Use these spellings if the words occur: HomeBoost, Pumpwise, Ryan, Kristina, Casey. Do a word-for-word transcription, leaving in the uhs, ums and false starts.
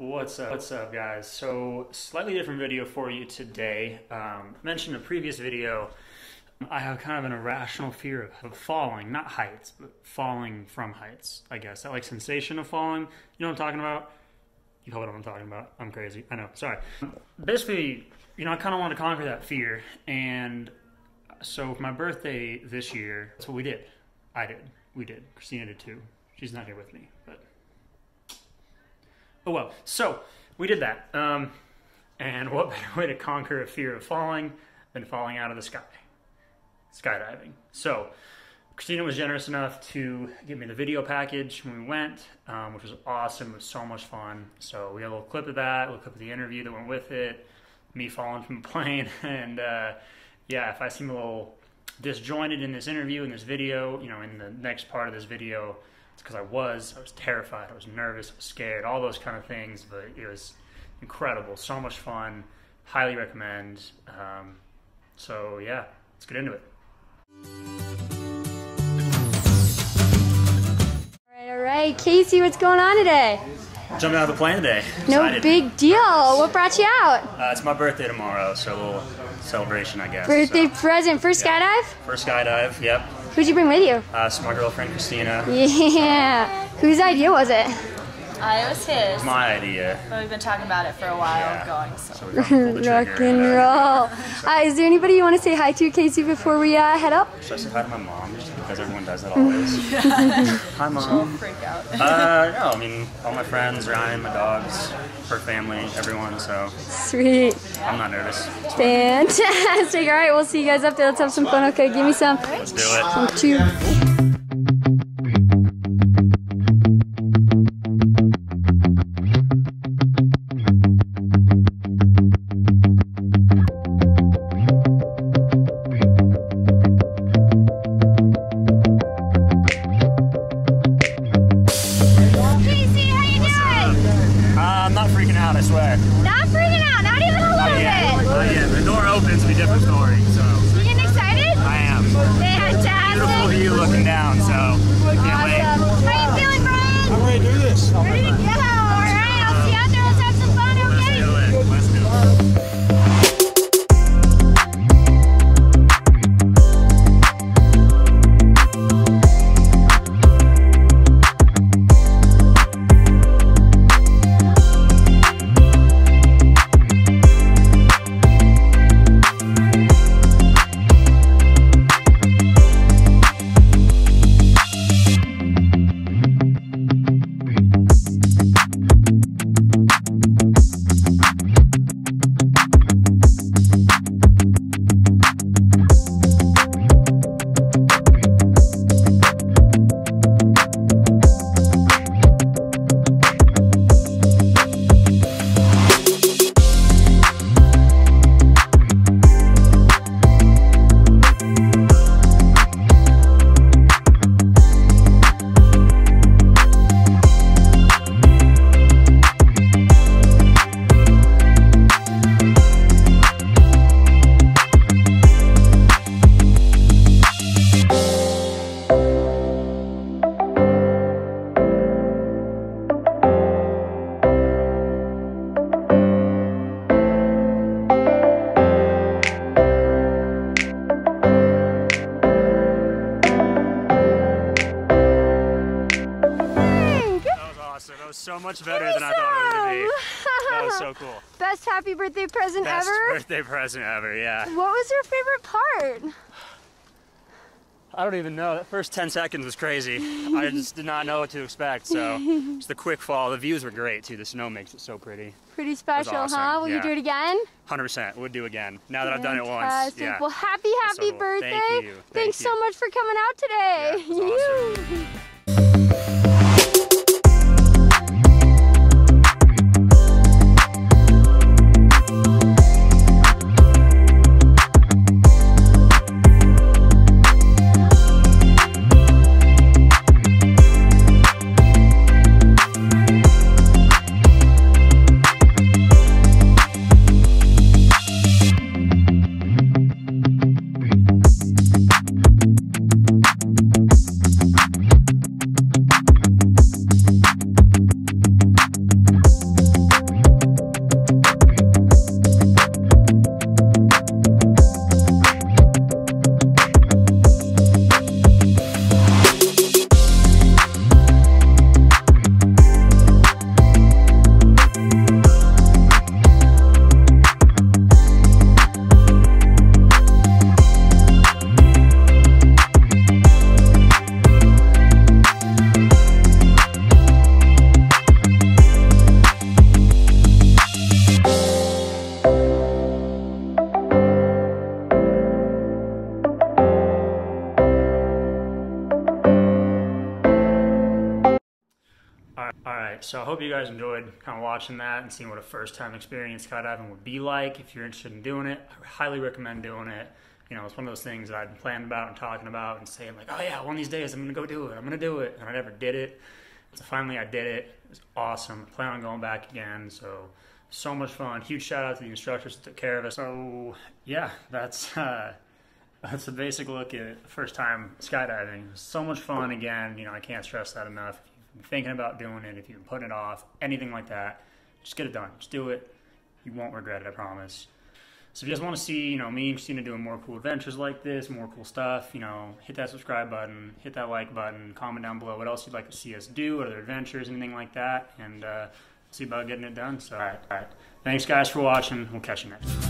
What's up? What's up, guys? So, slightly different video for you today. Um, I mentioned in a previous video, I have kind of an irrational fear of falling, not heights, but falling from heights, I guess. That like sensation of falling, you know what I'm talking about? You know what I'm talking about. I'm crazy, I know, sorry. Basically, you know, I kind of wanted to conquer that fear, and so for my birthday this year, that's what we did. I did, we did, Kristina did too. She's not here with me, but. Oh well, so we did that, um, and what better way to conquer a fear of falling than falling out of the sky, skydiving. So Kristina was generous enough to give me the video package when we went, um, which was awesome. It was so much fun. So we had a little clip of that, a little clip of the interview that went with it, me falling from the plane, and uh, yeah, if I seem a little disjointed in this interview, in this video, you know, in the next part of this video, because I was, I was terrified, I was nervous, I was scared, all those kind of things, but it was incredible, so much fun, highly recommend, um, so yeah, let's get into it. Alright, alright, Casey, what's going on today? Jumping out of the plane today. No excited. Big deal, what brought you out? Uh, it's my birthday tomorrow, so a little celebration, I guess. Birthday so. Present, first yep. Skydive? First skydive, yep. Who'd you bring with you? Uh, so my girlfriend, Kristina. Yeah. Whose idea was it? Uh, it was his. My idea. But we've been talking about it for a while. Yeah. Going, so. So we're going to rock and roll. So. Uh, is there anybody you want to say hi to, Casey, before we uh, head up? Should I say hi to my mom? Just because everyone does that always. Yeah. Hi, Mom. She'll freak out. uh, no, I mean, all my friends, Ryan, my dogs, her family, everyone, so. Sweet. I'm not nervous. Fantastic. All right, we'll see you guys up there. Let's have some fun. Okay, give me some. Let's do it. One, two. So much better awesome. Than I thought it would be. That was so cool. Best happy birthday present Best ever? Best birthday present ever, yeah. What was your favorite part? I don't even know. That first ten seconds was crazy. I just did not know what to expect, so just the quick fall. The views were great, too. The snow makes it so pretty. Pretty special, awesome. Huh? Will yeah. you do it again? one hundred percent. Would do again. Now that Fantastic. I've done it once. Yeah. Well, happy, happy so cool. birthday. Thank you. Thank Thanks you. so much for coming out today. Yeah, it was awesome. hope you guys enjoyed kind of watching that and seeing what a first-time experience skydiving would be like. If you're interested in doing it, I highly recommend doing it. You know, it's one of those things that I've been planning about and talking about and saying, like, oh yeah, one of these days I'm going to go do it. I'm going to do it. And I never did it. So finally I did it. It was awesome. I plan on going back again. So, so much fun. Huge shout out to the instructors that took care of us. So, yeah, that's, uh, that's a basic look at first-time skydiving. So much fun again. You know, I can't stress that enough. If you've been thinking about doing it, if you've been putting it off, anything like that, just get it done. Just do it. You won't regret it, I promise. So if you guys want to see, you know, me and Kristina doing more cool adventures like this, more cool stuff, you know, hit that subscribe button, hit that like button, comment down below what else you'd like to see us do, other adventures, anything like that, and uh, see about getting it done. So, all right, all right. Thanks, guys, for watching. We'll catch you next time.